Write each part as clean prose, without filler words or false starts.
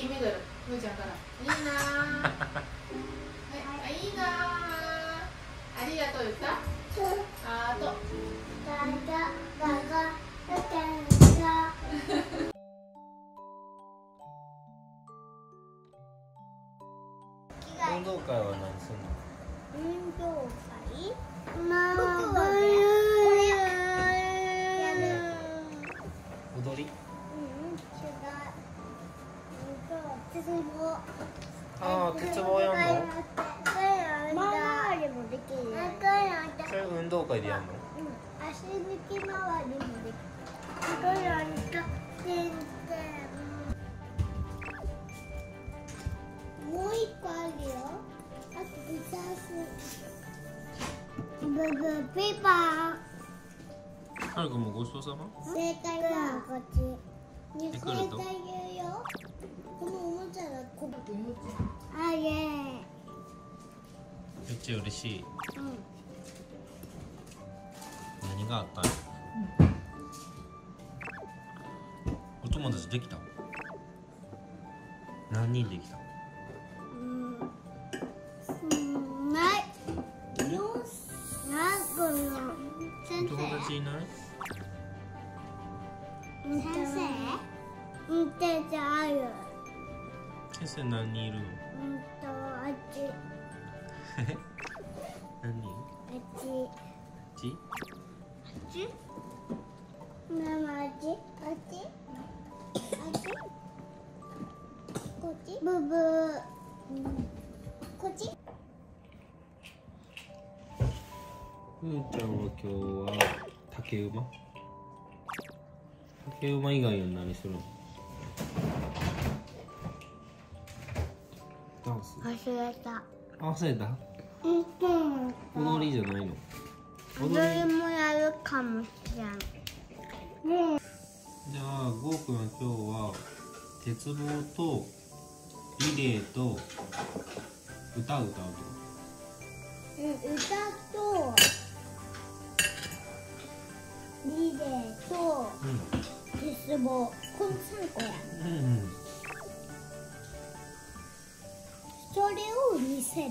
金メダル、むーちゃんからいいなーはい、いいなーありがとう言った？あーと運動会は何するの？運動会？まあ、僕はね、踊り？鉄棒。ああ、鉄棒やんの。回りもできる。それ運動会でやんの。うん、足抜き回りもできる。もう一個あるよ。あと二つ。ブブピーパー。はるくんもごちそうさま。正解はこっち。正解言うよ。このおもちゃがこぶと思ってた。あ、イエーイ。めっちゃ嬉しい。うん、何があったの？うん、お友達できた？何人できた？ない。先生。友達いない？先生？うん、先生ある。先生何人いるの？8。何人？8。8？ママ8。8？こっち？ブブー。こっち？むーちゃんは今日は竹馬？竹馬以外は何するの？忘れた。忘れた。踊りじゃないの。踊りもやるかもしれない。じゃあ、ゴーくんは今日は鉄棒とリレーと歌を歌うと。歌とリレーと鉄棒、この3個や。それを見せる。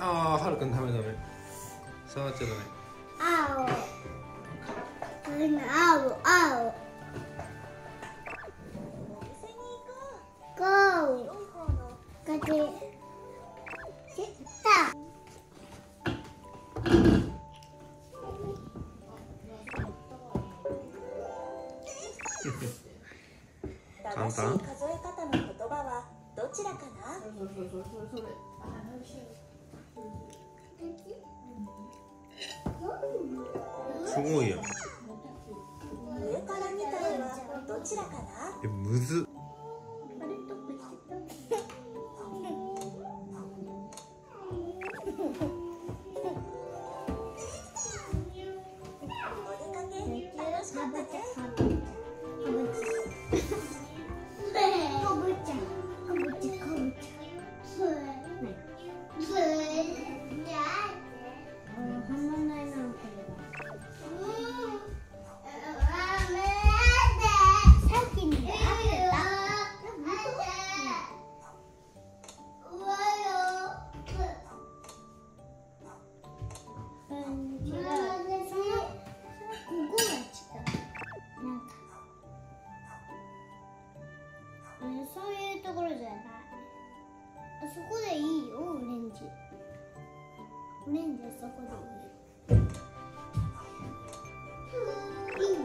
ああ、はるくんダメダメ。触っちゃダメ。青。ゴー。こっち。できた。簡単。正しい数え方の言葉はどちらかな？すごいやん。上から見た絵はどちらかな？むずっ。そこでいいよ、オレンジ。オレンジはそこでいい。いいね。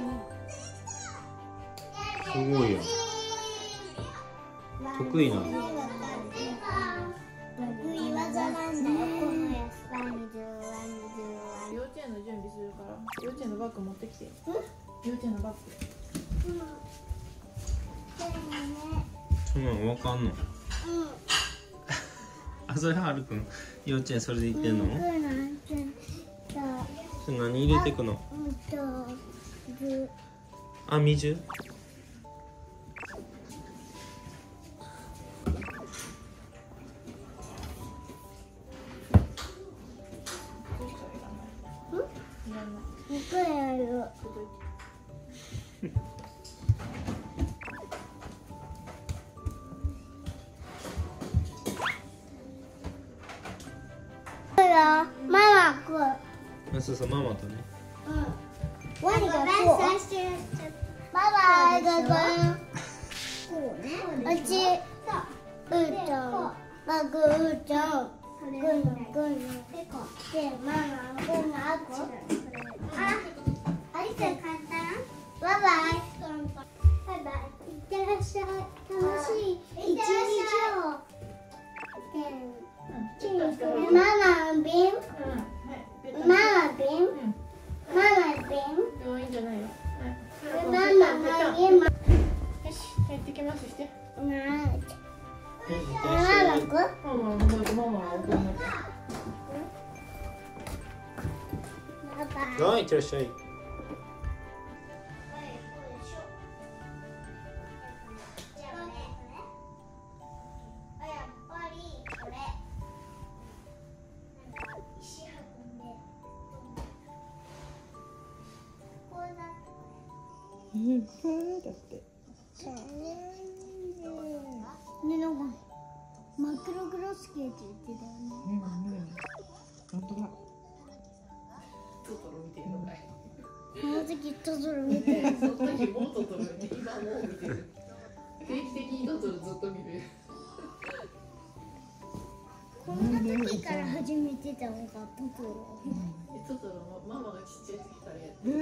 すごいよ。得意なの。得意技なんだよ、このやつ。幼稚園の準備するから、幼稚園のバッグ持ってきて。幼稚園のバッグ。すごいわかんの。うん。あ、それはるくん幼稚園それで行ってんの？何入れてくの？あ、みじゅ。そうそう、ママとね。うん。ワニがこう。ママがこう。こうね。うち。うーちゃん。マグーちゃん。ぐんぐん。で、ママ、ぐんのあこ。あ、あいちゃん簡単。バイバイ。バイバイ。いってらっしゃい。楽しい一日を。ママ、ビン。ママビン、ママビン。もういいんじゃないよ。ママママ。よし、入ってきますして。ママ。ママく？ママママ。はい、いってらっしゃい。だってかわいいね。ね、なんかマクロクロスケート言ってたよね。本当だ。トトロ見てるのかい。この時トトロ見てる。その時もトトロ見て、今も見てる。定期的にトトロずっと見る。こんな時から始めてたのがトトロ。トトロもママがちっちゃい時からやってる。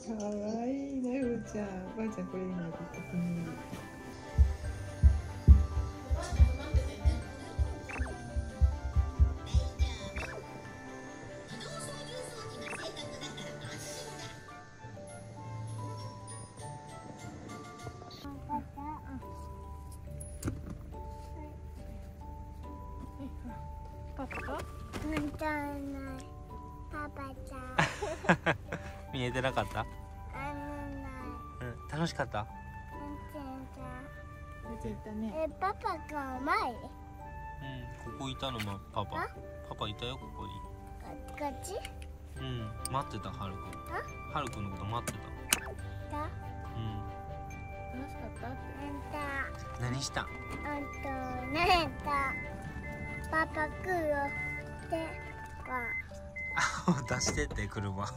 かわいいね、うーちゃん。ばあちゃん、これ今撮ってくれる。パパ？見たない。パパちゃん。見えてなかった？楽しかった？パパがうまい？うん、ここいたのもパパ。パパいたよ、ここに。こっち？うん、待ってた、はるくん。はるくんのこと待ってた。うん。楽しかった？何した？パパ来るよ。で、こう。出してって車。ふ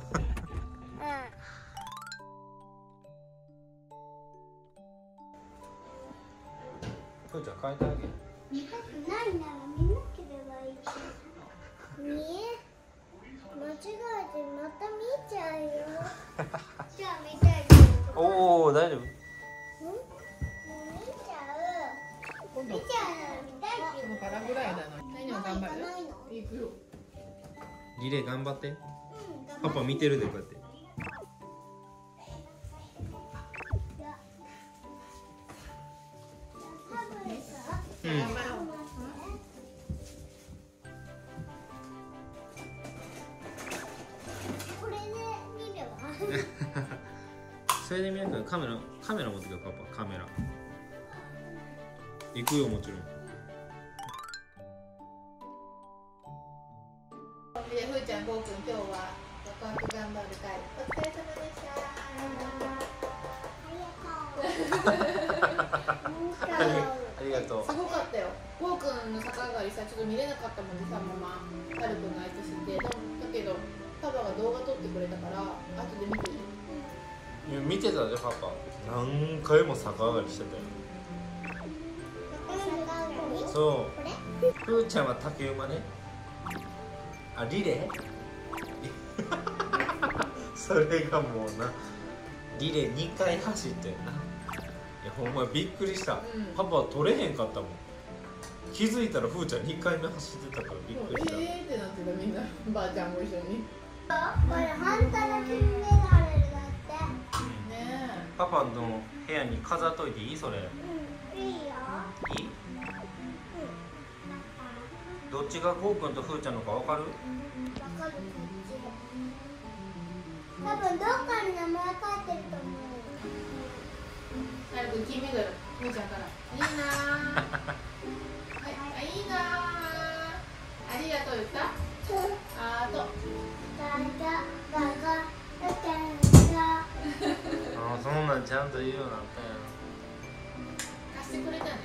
ーちゃん変えてあげる。見たくないなら見なければいいじゃん。間違えてまた見ちゃうよ。じゃあ見たい。おお、大丈夫。もう見ちゃう。見ちゃうなら見たいっていうからぐらいなの。何を頑張る？行くよ。リレー頑張って。うん、パパ見てるで、こうやって。それで皆さんカメラ持ってくよ、パパ。カメラ行くよ、もちろん。で、ふーちゃん、ごうくん、今日はワクワク頑張る会お疲れ様でした。ありがとう。すごかったよ。ごうくんの逆上がりさ、ちょっと見れなかったもんね、さ、ママ。はるくんが相手してて、だけどパパが動画撮ってくれたから後で見てる。いや、見てたで、パパ。何回も逆上がりしてたよ。そう。ふーちゃんは竹馬ね。あ、リレー？それがもうな。リレー2回走ってんな。いや、ほんまびっくりした。パパは取れへんかったもん。気づいたらふーちゃん2回目走ってたからびっくりした。ってなってた、みんな。ばあちゃんも一緒に。これ反対だけ見える。パパの部屋に飾っといていい？それ。いいよ。いい？どっちがこうくんとふーちゃんのかわかる？わかる。多分どっかに名前書いてると思う。最後金メダルふーちゃんから。いいなー。はい、いいなー。ありがとう言った？あと。あ、そんなんちゃんと言うようになったよ。貸してくれたんだよ。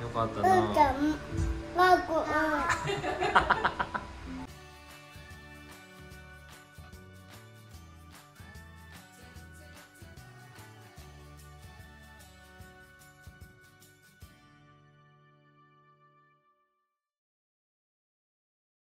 よかったな。